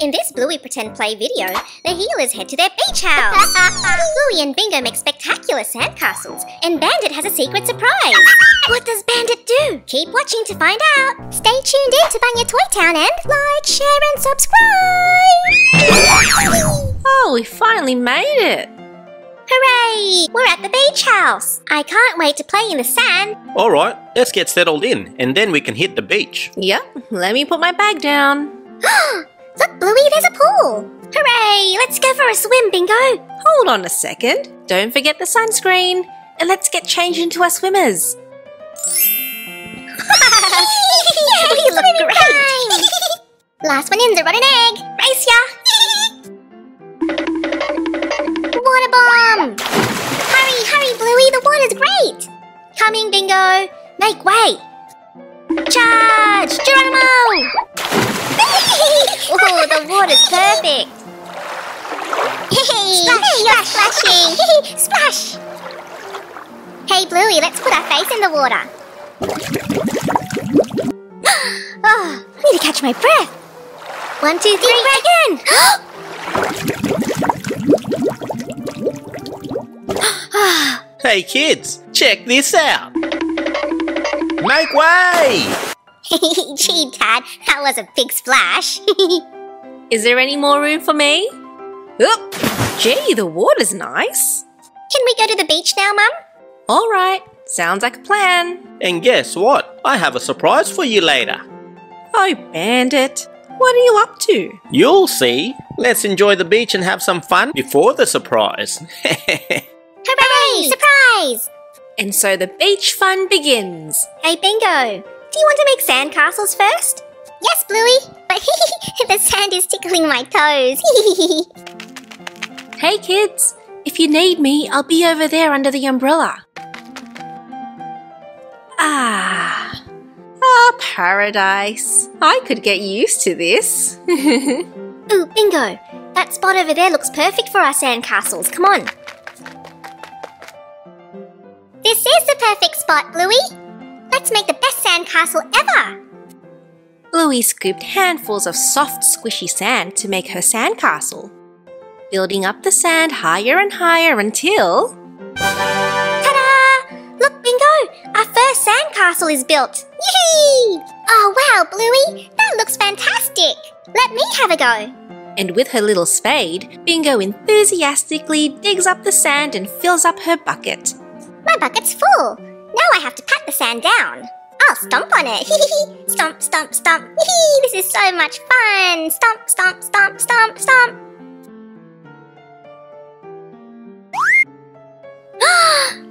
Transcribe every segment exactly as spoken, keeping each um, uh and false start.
In this Bluey pretend play video, the Heelers head to their beach house. Bluey and Bingo make spectacular sandcastles, and Bandit has a secret surprise. What does Bandit do? Keep watching to find out. Stay tuned in to Bunya Toy Town and like, share and subscribe. Oh, we finally made it. Hooray! We're at the beach house. I can't wait to play in the sand. All right, let's get settled in, and then we can hit the beach. Yep, let me put my bag down. Look, Bluey, there's a pool. Hooray! Let's go for a swim, Bingo. Hold on a second. Don't forget the sunscreen. And let's get changed into our swimmers. Yeah, we look great. Last one in's a rotten egg. Race ya. Water bomb. Hurry, hurry, Bluey. The water's great. Coming, Bingo. Make way. Charge, Geronimo. Oh, the water's perfect! Splash, you're splashing! Splash! Hey, Bluey, let's put our face in the water. Oh, I need to catch my breath. One, two, three, again! Hey, kids, check this out! Make way! Gee, Dad, that was a big splash. Is there any more room for me? Oop! Gee, the water's nice. Can we go to the beach now, Mum? All right, sounds like a plan. And guess what? I have a surprise for you later. Oh, Bandit, what are you up to? You'll see. Let's enjoy the beach and have some fun before the surprise. Hooray! Surprise! And so the beach fun begins. Hey, Bingo. Do you want to make sandcastles first? Yes, Bluey, but the sand is tickling my toes. Hey, kids, if you need me, I'll be over there under the umbrella. Ah, ah, paradise. I could get used to this. Ooh, Bingo, that spot over there looks perfect for our sandcastles. Come on. This is the perfect spot, Bluey. Let's make the best sandcastle ever! Bluey scooped handfuls of soft, squishy sand to make her sandcastle, building up the sand higher and higher until... Ta-da! Look, Bingo! Our first sandcastle is built! Yee-hee! Oh, wow, Bluey! That looks fantastic! Let me have a go! And with her little spade, Bingo enthusiastically digs up the sand and fills up her bucket. My bucket's full! Now I have to pat the sand down. I'll stomp on it. Stomp, stomp, stomp. This is so much fun. Stomp, stomp, stomp, stomp, stomp.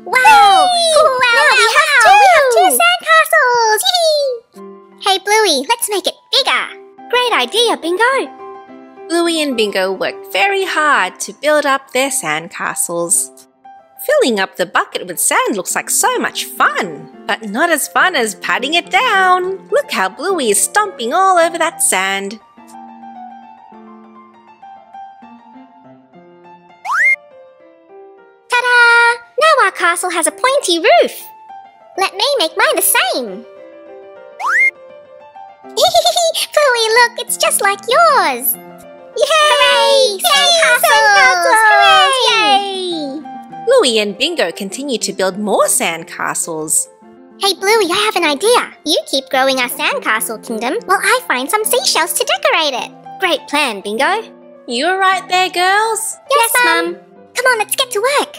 Wow! Cool, wow, now we, we, have wow. Two. we have two sandcastles. Hey, Bluey, let's make it bigger. Great idea, Bingo. Bluey and Bingo worked very hard to build up their sandcastles. Filling up the bucket with sand looks like so much fun, but not as fun as patting it down. Look how Bluey is stomping all over that sand. Ta-da! Now our castle has a pointy roof. Let me make mine the same. Bluey, look, it's just like yours. Yay! Hooray! Sandcastles! Sandcastles! Hooray! Yay! Bluey and Bingo continue to build more sandcastles. Hey, Bluey, I have an idea. You keep growing our sandcastle kingdom while I find some seashells to decorate it. Great plan, Bingo. You're right there, girls. Yes, yes Mum. Come on, let's get to work.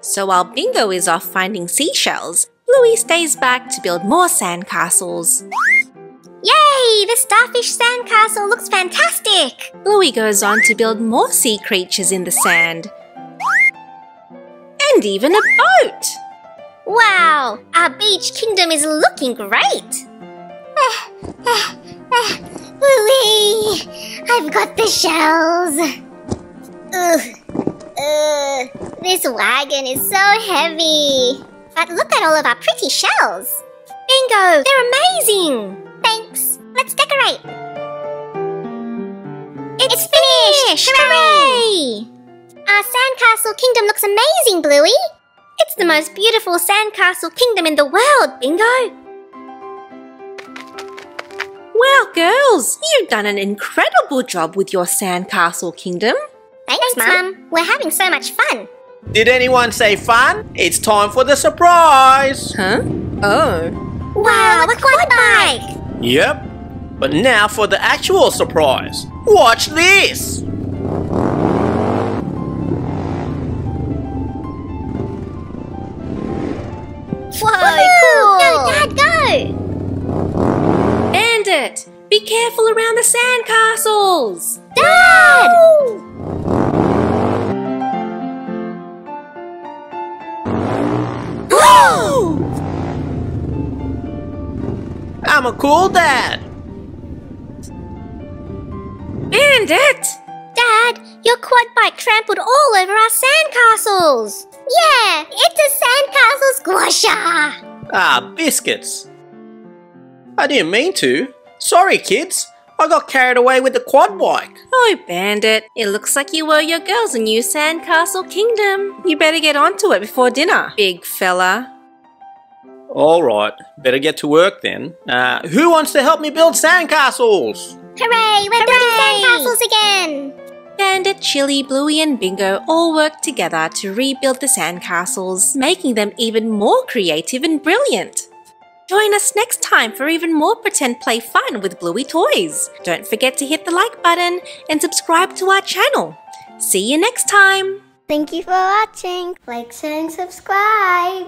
So while Bingo is off finding seashells, Bluey stays back to build more sandcastles. Yay! The starfish sandcastle looks fantastic! Bluey goes on to build more sea creatures in the sand. And even a boat! Wow! Our beach kingdom is looking great! Ah, ah, ah, Bluey! I've got the shells! Ugh, ugh, this wagon is so heavy! But look at all of our pretty shells! Bingo! They're amazing! Thanks. Let's decorate. It's, it's finished! finished. Hooray! Our sandcastle kingdom looks amazing, Bluey. It's the most beautiful sandcastle kingdom in the world, Bingo. Wow, girls, you've done an incredible job with your sandcastle kingdom. Thanks, Mum. We're having so much fun. Did anyone say fun? It's time for the surprise. Huh? Oh. Wow, a quad bike. Yep. But now for the actual surprise. Watch this. Whoa, cool. Go, Dad, go. Bandit, be careful around the sandcastles. Dad! Woo! I'm a cool dad. Bandit! Dad, your quad bike trampled all over our sandcastles. Yeah, it's a sandcastle squasher. Ah, biscuits. I didn't mean to. Sorry, kids. I got carried away with the quad bike. Oh, Bandit. It looks like you owe your girls a new sandcastle kingdom. You better get onto it before dinner, big fella. Alright, better get to work then. Uh, who wants to help me build sandcastles? Hooray, we're Hooray. building sandcastles again! Bandit, Chilly, Bluey and Bingo all worked together to rebuild the sandcastles, making them even more creative and brilliant. Join us next time for even more pretend play fun with Bluey toys. Don't forget to hit the like button and subscribe to our channel. See you next time! Thank you for watching. Like, share and subscribe.